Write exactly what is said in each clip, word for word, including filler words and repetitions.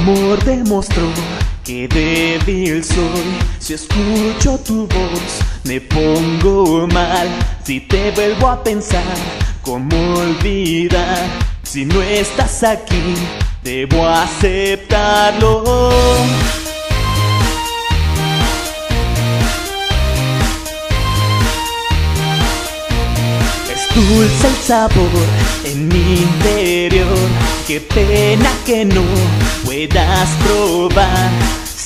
amor demostró que débil soy. Si escucho tu voz me pongo mal. Si te vuelvo a pensar, ¿cómo olvidar? Si no estás aquí, debo aceptarlo. Es dulce el sabor en mi interior, qué pena que no puedas probar.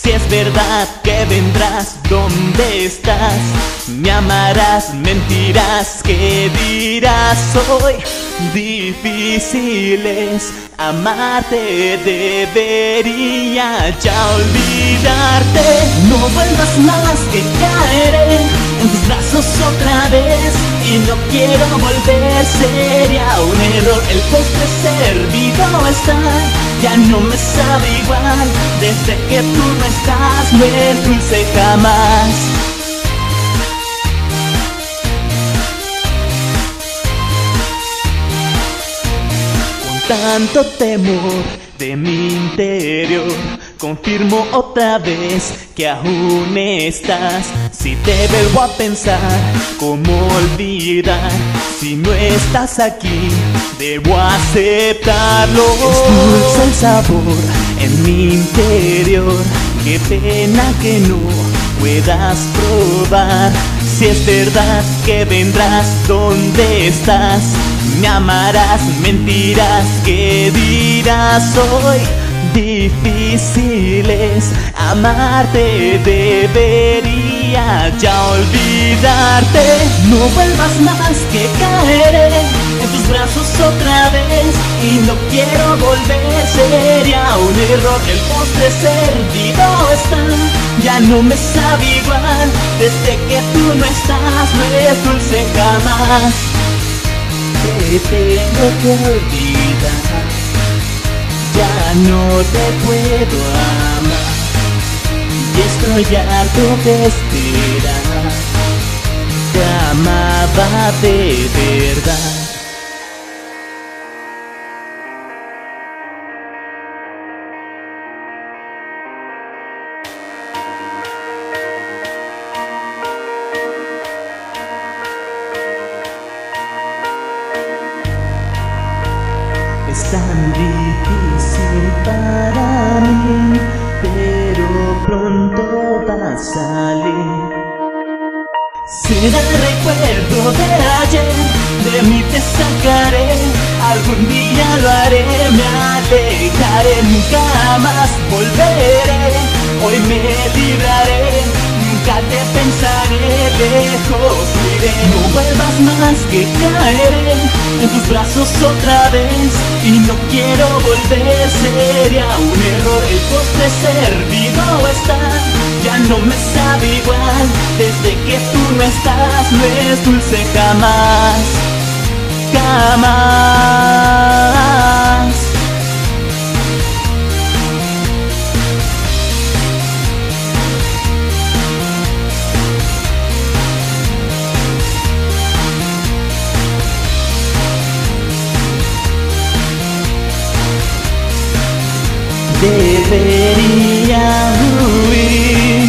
Si es verdad que vendrás, ¿dónde estás? Me amarás, mentirás, ¿qué dirás hoy? Difícil es amarte, debería ya olvidarte. No vuelvas más, que caeré en tus brazos otra vez y no quiero volver, sería un error. El postre servido está, ya no me sabe igual. Desde que tú no estás, no es dulce jamás. Tanto temor de mi interior, confirmo otra vez que aún estás. Si te vuelvo a pensar, ¿cómo olvidar? Si no estás aquí, debo aceptarlo. Es dulce el sabor en mi interior, qué pena que no puedas probar. Si es verdad que vendrás, ¿dónde estás? Me amarás, mentirás, ¿qué dirás hoy? Difícil es amarte, debería ya olvidarte. No vuelvas más, que caeré en tus brazos otra vez y no quiero volver, sería un error. El postre servido está, ya no me sabe igual. Desde que tú no estás, no es dulce jamás. Te tengo que olvidar, ya no te puedo amar, y estoy harto de esperar. Te amaba de verdad. Es tan difícil para mí, pero pronto va a salir. Será el recuerdo de ayer, de mí te sacaré, algún día lo haré, me alejaré, nunca más volveré. Hoy me libraré, nunca te pensaré, lejos iré. No vuelvas más, que caeré en tus brazos otra vez y no quiero volver, sería un error. El postre servido está, ya no me sabe igual. Desde que tú no estás, no es dulce jamás. Jamás. Debería huir,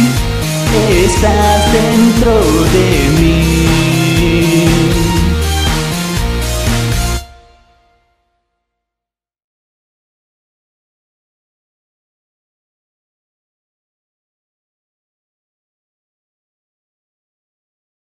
estás dentro de mí.